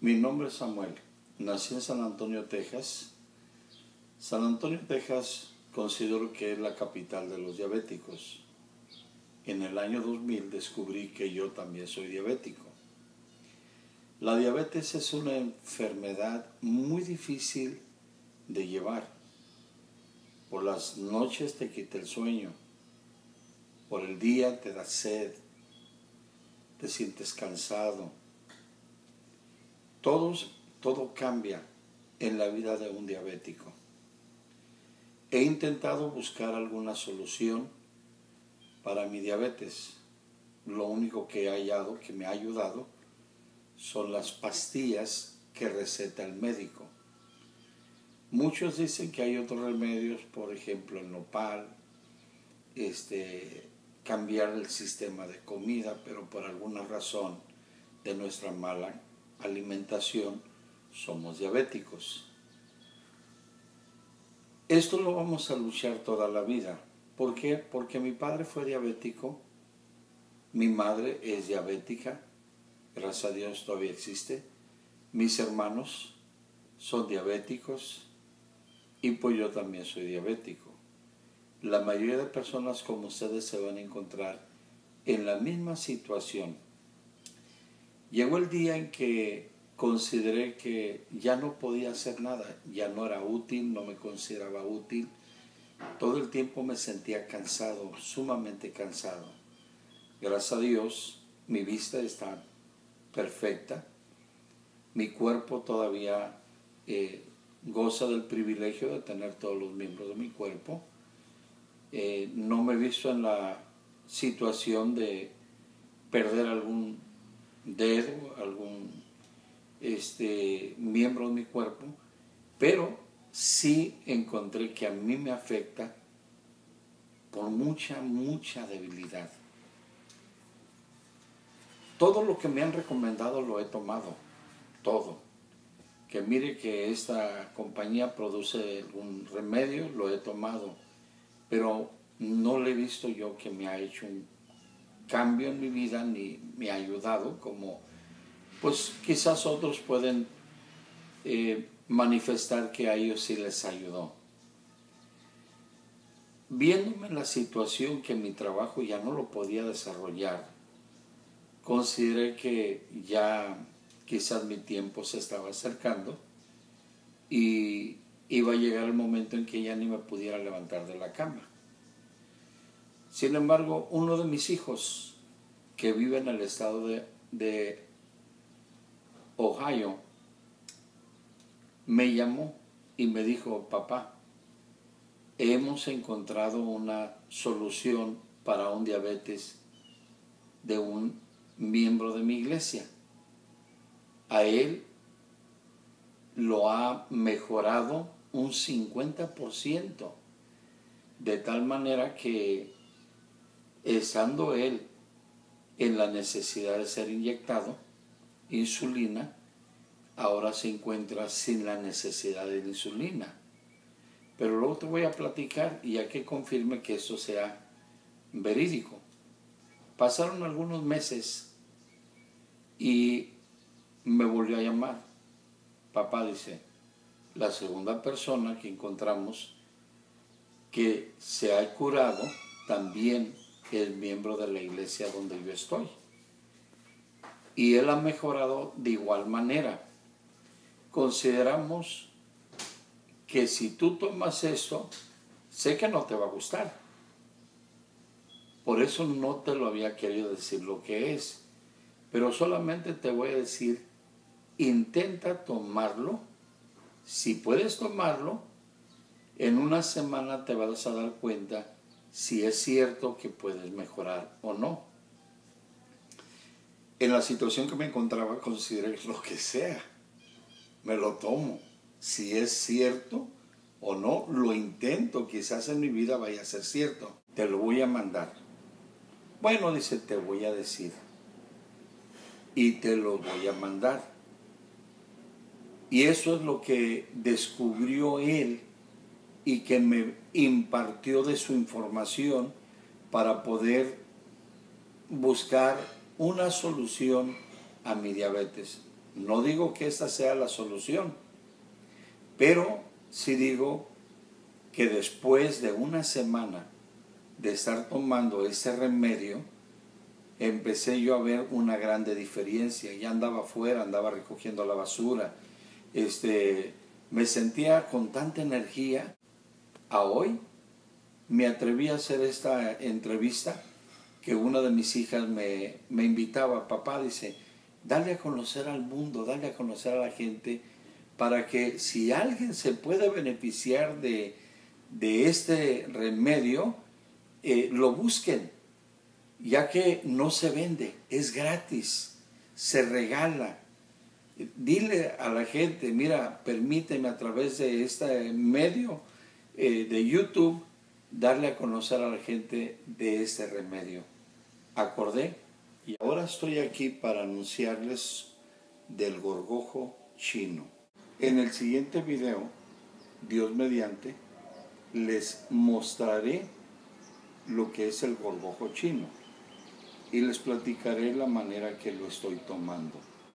Mi nombre es Samuel, nací en San Antonio, Texas. San Antonio, Texas, considero que es la capital de los diabéticos. En el año 2000 descubrí que yo también soy diabético. La diabetes es una enfermedad muy difícil de llevar. Por las noches te quita el sueño, por el día te da sed, te sientes cansado. Todo cambia en la vida de un diabético. He intentado buscar alguna solución para mi diabetes. Lo único que he hallado, que me ha ayudado, son las pastillas que receta el médico. Muchos dicen que hay otros remedios, por ejemplo el nopal, cambiar el sistema de comida, pero por alguna razón de nuestra mala alimentación somos diabéticos. Esto lo vamos a luchar toda la vida. ¿Por qué? Porque mi padre fue diabético, mi madre es diabética, gracias a Dios todavía existe, mis hermanos son diabéticos, y pues yo también soy diabético. La mayoría de personas como ustedes se van a encontrar en la misma situación. Llegó el día en que consideré que ya no podía hacer nada, ya no era útil, no me consideraba útil. Todo el tiempo me sentía cansado, sumamente cansado. Gracias a Dios, mi vista está perfecta. Mi cuerpo todavía goza del privilegio de tener todos los miembros de mi cuerpo. No me he visto en la situación de perder algún dedo, algún miembro de mi cuerpo, pero sí encontré que a mí me afecta por mucha debilidad. Todo lo que me han recomendado lo he tomado, todo. Que mire que esta compañía produce algún remedio, lo he tomado, pero no le he visto yo que me ha hecho un cambio en mi vida ni me ha ayudado, como pues quizás otros pueden manifestar que a ellos sí les ayudó. Viéndome en la situación que mi trabajo ya no lo podía desarrollar, consideré que ya quizás mi tiempo se estaba acercando y iba a llegar el momento en que ya ni me pudiera levantar de la cama. Sin embargo, uno de mis hijos, que vive en el estado de Ohio, me llamó y me dijo: papá, hemos encontrado una solución para un diabetes de un miembro de mi iglesia. A él lo ha mejorado un 50%, de tal manera que estando él en la necesidad de ser inyectado insulina, ahora se encuentra sin la necesidad de insulina. Pero luego te voy a platicar y ya que confirme que esto sea verídico. Pasaron algunos meses y me volvió a llamar. Papá, dice, la segunda persona que encontramos que se ha curado también es miembro de la iglesia donde yo estoy. Y él ha mejorado de igual manera. Consideramos que si tú tomas esto, sé que no te va a gustar. Por eso no te lo había querido decir lo que es. Pero solamente te voy a decir, intenta tomarlo. Si puedes tomarlo, en una semana te vas a dar cuenta si es cierto que puedes mejorar o no. En la situación que me encontraba, consideré lo que sea, me lo tomo. Si es cierto o no, lo intento. Quizás en mi vida vaya a ser cierto. Te lo voy a mandar. Bueno, dice, te voy a decir. Y te lo voy a mandar. Y eso es lo que descubrió él y que me impartió de su información para poder buscar una solución a mi diabetes. No digo que esta sea la solución, pero sí digo que después de una semana de estar tomando ese remedio, empecé yo a ver una grande diferencia. Ya andaba afuera, andaba recogiendo la basura. Me sentía con tanta energía. A hoy me atreví a hacer esta entrevista que una de mis hijas me invitaba. Papá, dice, dale a conocer al mundo, dale a conocer a la gente, para que si alguien se puede beneficiar de este remedio, lo busquen, ya que no se vende, es gratis, se regala. Dile a la gente, mira, permíteme a través de este medio de YouTube darle a conocer a la gente de este remedio. Acordé, y ahora estoy aquí para anunciarles del gorgojo chino. En el siguiente video, Dios mediante, les mostraré lo que es el gorgojo chino y les platicaré la manera que lo estoy tomando.